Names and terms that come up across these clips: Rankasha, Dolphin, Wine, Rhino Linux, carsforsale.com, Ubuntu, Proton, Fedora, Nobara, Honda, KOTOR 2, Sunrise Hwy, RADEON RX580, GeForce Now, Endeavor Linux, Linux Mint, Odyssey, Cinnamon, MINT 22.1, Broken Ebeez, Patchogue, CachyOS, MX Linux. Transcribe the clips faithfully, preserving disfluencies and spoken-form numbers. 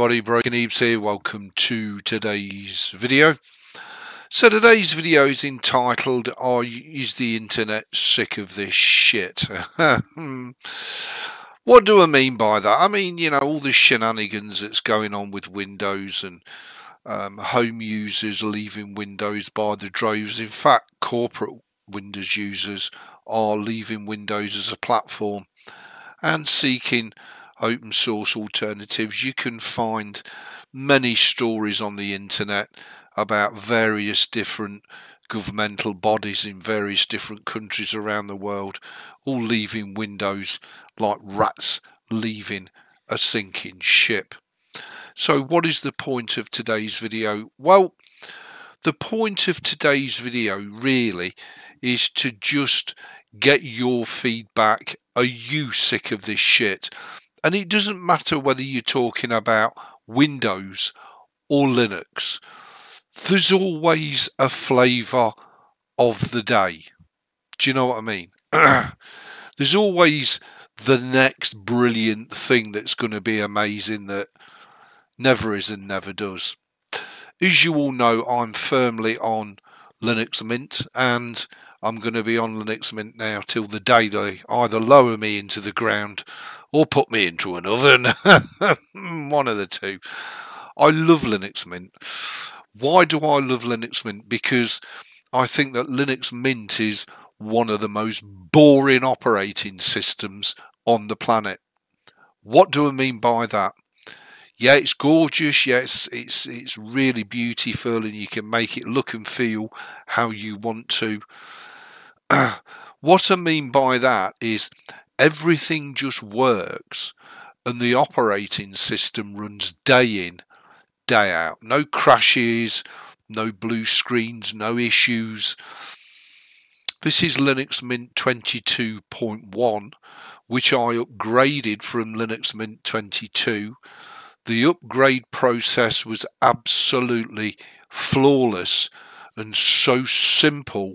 everybody, Broken Ebeez here, welcome to today's video. So today's video is entitled, "Are Is the Internet Sick of This Shit?" What do I mean by that? I mean, you know, all the shenanigans that's going on with Windows and um, home users leaving Windows by the droves. In fact, corporate Windows users are leaving Windows as a platform and seeking open source alternatives. You can find many stories on the internet about various different governmental bodies in various different countries around the world all leaving Windows like rats leaving a sinking ship. So what is the point of today's video? Well, the point of today's video really is to just get your feedback. Are you sick of this shit? And it doesn't matter whether you're talking about Windows or Linux. There's always a flavour of the day. Do you know what I mean? There's always the next brilliant thing that's going to be amazing that never is and never does. As you all know, I'm firmly on Linux Mint, and I'm going to be on Linux Mint now till the day they either lower me into the ground or put me into an oven. One of the two. I love Linux Mint. Why do I love Linux Mint? Because I think that Linux Mint is one of the most boring operating systems on the planet. What do I mean by that? Yeah, it's gorgeous. Yes, it's it's really beautiful, and you can make it look and feel how you want to. What I mean by that is everything just works, and the operating system runs day in, day out. No crashes, no blue screens, no issues. This is Linux Mint twenty-two point one, which I upgraded from Linux Mint twenty-two. The upgrade process was absolutely flawless and so simple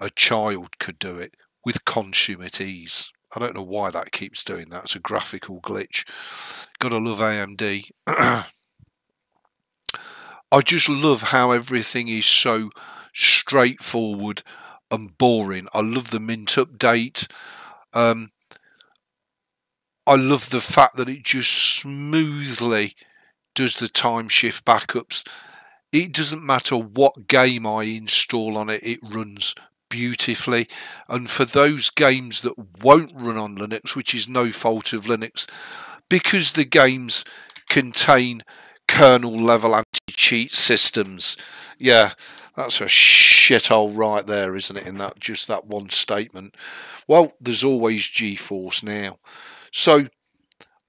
a child could do it with consummate ease. I don't know why that keeps doing that. It's a graphical glitch. Gotta love A M D. I just love how everything is so straightforward and boring. I love the Mint update. Um, I love the fact that it just smoothly does the time shift backups. It doesn't matter what game I install on it, it runs beautifully. And for those games that won't run on Linux, which is no fault of Linux, because the games contain kernel level anti-cheat systems. Yeah, that's a shithole right there, isn't it, in that just that one statement. Well, there's always GeForce Now. So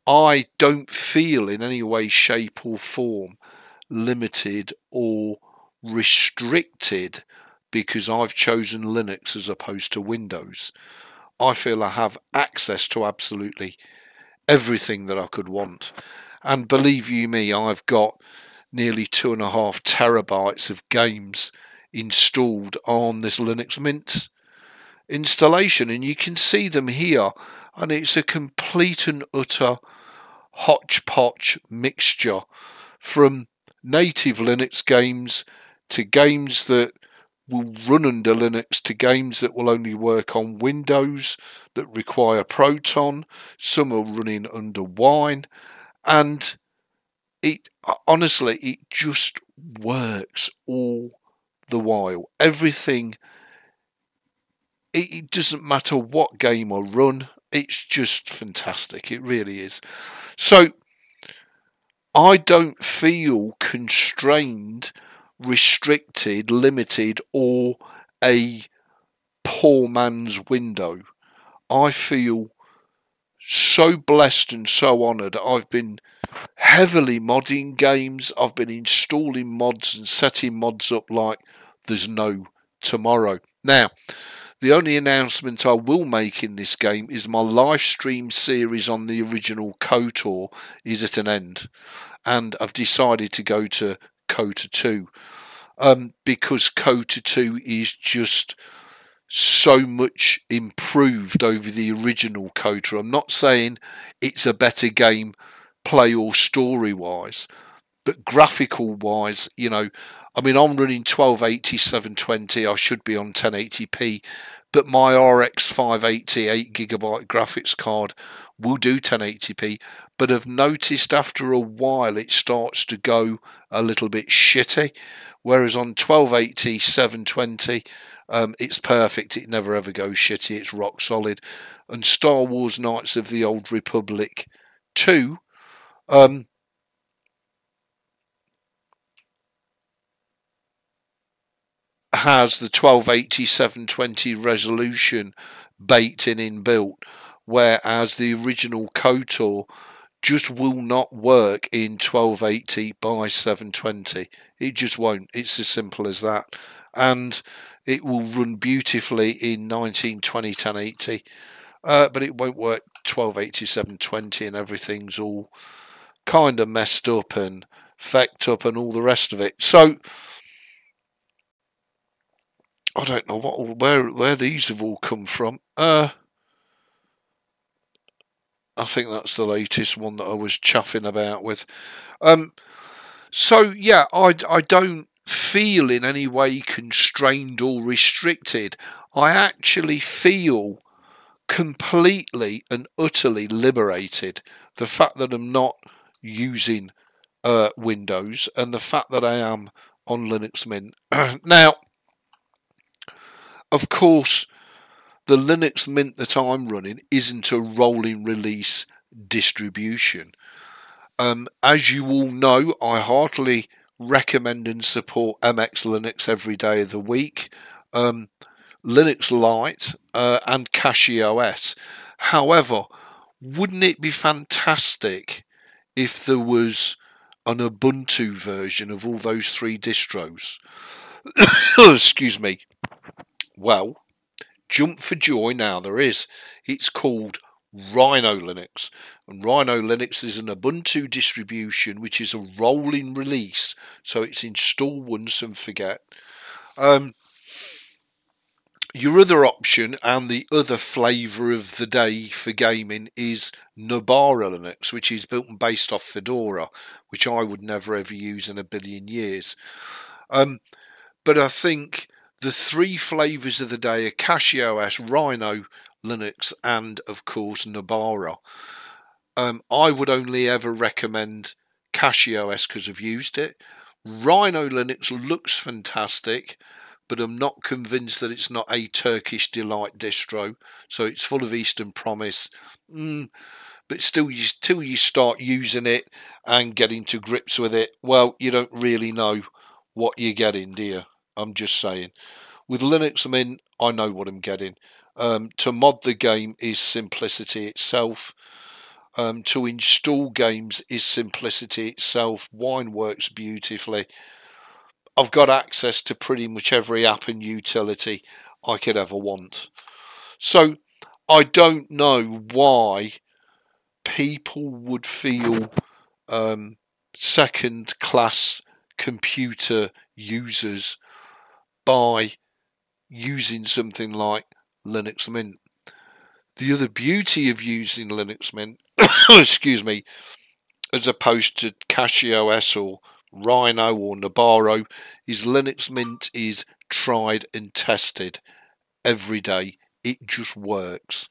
I don't feel in any way, shape or form limited or restricted because I've chosen Linux as opposed to Windows. I feel I have access to absolutely everything that I could want. And believe you me, I've got nearly two and a half terabytes of games installed on this Linux Mint installation. And you can see them here. And it's a complete and utter hodgepodge mixture from native Linux games to games that will run under Linux to games that will only work on Windows that require Proton. Some are running under Wine. And it honestly, it just works all the while. Everything, it, it doesn't matter what game I run. It's just fantastic. It really is. So I don't feel constrained, restricted, limited, or a poor man's window. I feel so blessed and so honoured. I've been heavily modding games. I've been installing mods and setting mods up like there's no tomorrow. Now, the only announcement I will make in this game is my live stream series on the original KOTOR is at an end. And I've decided to go to KOTOR two. Um, because KOTOR two is just so much improved over the original KOTOR. I'm not saying it's a better game play all story-wise. But graphical-wise, you know, I mean, I'm running twelve eighty, seven twenty. I should be on ten eighty p. But my R X five eighty eight gigabyte graphics card will do ten eighty p. But I've noticed after a while it starts to go a little bit shitty. Whereas on twelve eighty, seven twenty, um, it's perfect. It never ever goes shitty. It's rock solid. And Star Wars Knights of the Old Republic two... Um, has the twelve eighty, seven twenty resolution baked in inbuilt, whereas the original KOTOR just will not work in twelve eighty by seven twenty. It just won't. It's as simple as that. And it will run beautifully in nineteen twenty, ten eighty, uh, but it won't work twelve eighty, seven twenty, and everything's all kind of messed up and fecked up and all the rest of it. So I don't know what where where these have all come from. Uh, I think that's the latest one that I was chuffing about with. Um, so yeah, I I don't feel in any way constrained or restricted. I actually feel completely and utterly liberated. The fact that I'm not using uh, Windows and the fact that I am on Linux Mint now. Of course, the Linux Mint that I'm running isn't a rolling release distribution. Um, as you all know, I heartily recommend and support M X Linux every day of the week, um, Linux Lite uh, and CachyOS. However, wouldn't it be fantastic if there was an Ubuntu version of all those three distros? Excuse me. Well, jump for joy now there is. It's called Rhino Linux. And Rhino Linux is an Ubuntu distribution, which is a rolling release. So it's install once and forget. Um, your other option and the other flavour of the day for gaming is Nobara Linux, which is built and based off Fedora, which I would never ever use in a billion years. Um, but I think... the three flavours of the day are CachyOS, Rhino Linux, and, of course, Nobara. Um, I would only ever recommend CachyOS because I've used it. Rhino Linux looks fantastic, but I'm not convinced that it's not a Turkish delight distro. So it's full of Eastern promise. Mm, but still, you, till you start using it and getting to grips with it, well, you don't really know what you're getting, do you? I'm just saying. With Linux Mint, I know what I'm getting. Um, to mod the game is simplicity itself. Um, to install games is simplicity itself. Wine works beautifully. I've got access to pretty much every app and utility I could ever want. So I don't know why people would feel um, second-class computer users by using something like Linux Mint. The other beauty of using Linux Mint, excuse me, as opposed to CachyOS or Rhino or Nobara, is Linux Mint is tried and tested every day. It just works.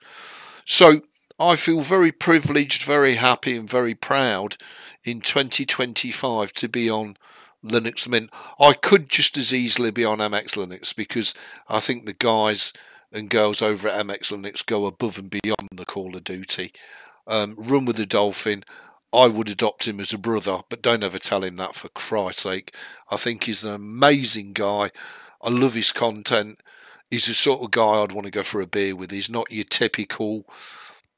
So I feel very privileged, very happy and very proud in twenty twenty-five to be on Linux Mint. I could just as easily be on M X Linux because I think the guys and girls over at M X Linux go above and beyond the Call of Duty. Um, run with the Dolphin. I would adopt him as a brother, but don't ever tell him that for Christ's sake. I think he's an amazing guy. I love his content. He's the sort of guy I'd want to go for a beer with. He's not your typical,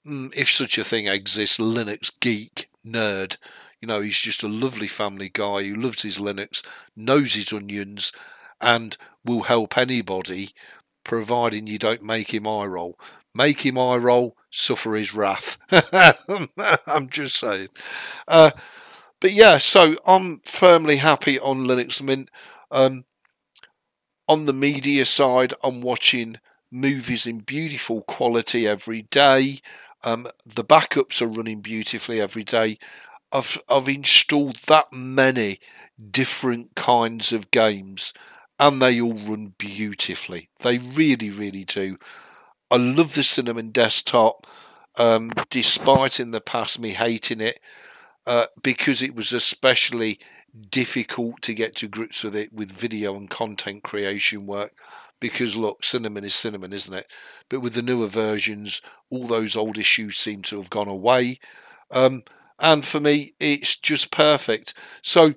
if such a thing exists, Linux geek nerd. You know, he's just a lovely family guy who loves his Linux, knows his onions, and will help anybody, providing you don't make him eye roll. Make him eye roll, suffer his wrath. I'm just saying. Uh, but yeah, so I'm firmly happy on Linux Mint. Um, on the media side, I'm watching movies in beautiful quality every day. Um, the backups are running beautifully every day. I've, I've installed that many different kinds of games and they all run beautifully. They really, really do. I love the Cinnamon desktop, um, despite in the past me hating it, uh, because it was especially difficult to get to grips with it with video and content creation work, because look, Cinnamon is Cinnamon, isn't it? But with the newer versions, all those old issues seem to have gone away, um, and for me it's just perfect. So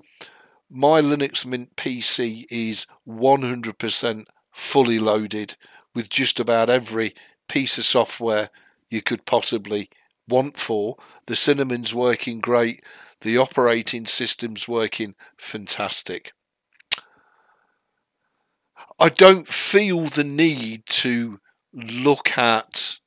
my Linux Mint P C is one hundred percent fully loaded with just about every piece of software you could possibly want for. The Cinnamon's working great. The operating system's working fantastic. I don't feel the need to look at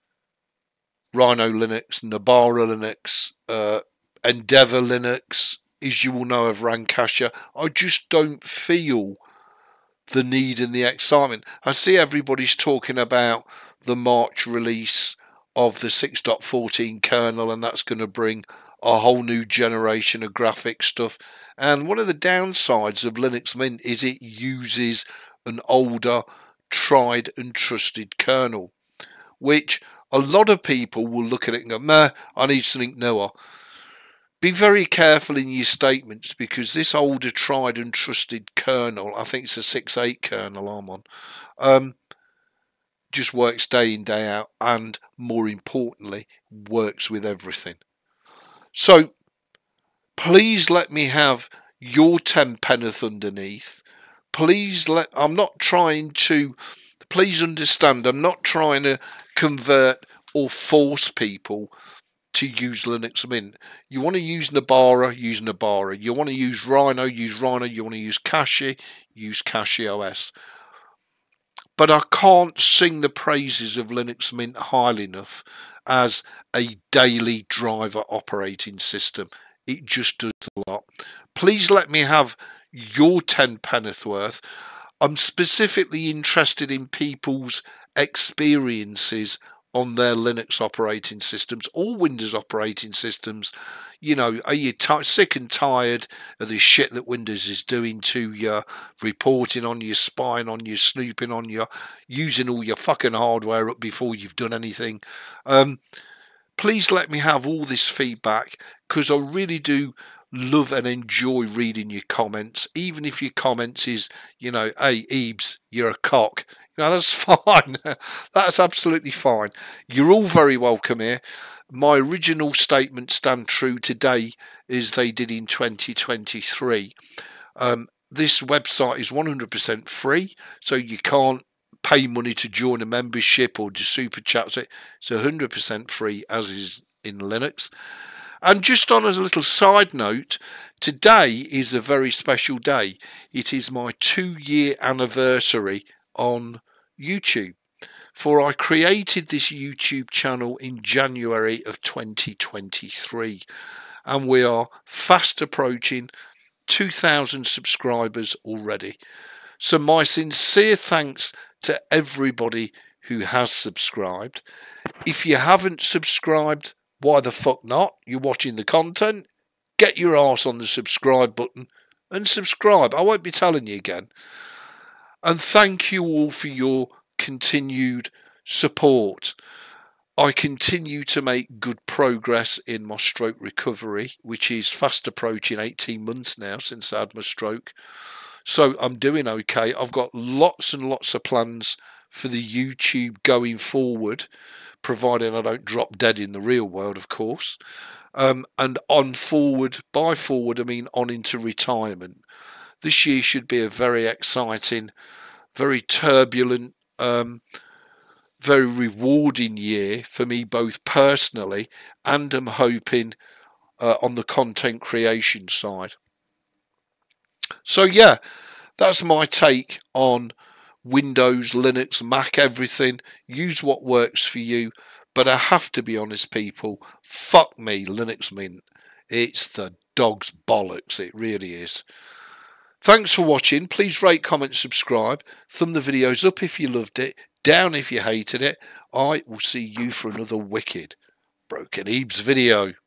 Rhino Linux, Nobara Linux, uh, Endeavor Linux, as you all know, of Rankasha. I just don't feel the need and the excitement. I see everybody's talking about the March release of the six point fourteen kernel, and that's going to bring a whole new generation of graphic stuff. And one of the downsides of Linux Mint is it uses an older, tried and trusted kernel, which a lot of people will look at it and go, nah, I need something newer. Be very careful in your statements, because this older, tried and trusted kernel, I think it's a six point eight kernel I'm on, um, just works day in, day out, and more importantly, works with everything. So please let me have your ten penneth underneath. Please let, I'm not trying to, please understand, I'm not trying to convert or force people to use Linux Mint. You want to use Nobara, use Nobara. You want to use Rhino, use Rhino. You want to use Cachy, use CachyOS. But I can't sing the praises of Linux Mint highly enough as a daily driver operating system. It just does a lot. Please let me have your ten penneth worth. I'm specifically interested in people's experiences on their Linux operating systems or Windows operating systems. You know, are you sick and tired of the shit that Windows is doing to you, reporting on you, spying on you, snooping on you, using all your fucking hardware up before you've done anything? Um, please let me have all this feedback, because I really do love and enjoy reading your comments, even if your comments is, you know, hey, Ebeez, you're a cock. You know, that's fine. That's absolutely fine. You're all very welcome here. My original statement stand true today as they did in twenty twenty-three. Um, this website is one hundred percent free, so you can't pay money to join a membership or do super chats. It's one hundred percent free, as is in Linux. And just on as a little side note, today is a very special day. It is my two-year anniversary on YouTube, for I created this YouTube channel in January of twenty twenty-three, and we are fast approaching two thousand subscribers already. So my sincere thanks to everybody who has subscribed. If you haven't subscribed, why the fuck not? You're watching the content. Get your arse on the subscribe button and subscribe. I won't be telling you again. And thank you all for your continued support. I continue to make good progress in my stroke recovery, which is fast approaching eighteen months now since I had my stroke. So I'm doing okay. I've got lots and lots of plans for the YouTube going forward, providing I don't drop dead in the real world, of course. Um, and on forward, by forward, I mean on into retirement. This year should be a very exciting, very turbulent, um, very rewarding year for me, both personally and I'm hoping uh, on the content creation side. So yeah, that's my take on Windows, Linux, Mac, everything. Use what works for you. But I have to be honest, people, fuck me, Linux Mint. It's the dog's bollocks. It really is. Thanks for watching. Please rate, comment, subscribe. Thumb the videos up if you loved it, down if you hated it. I will see you for another wicked Broken Ebeez video.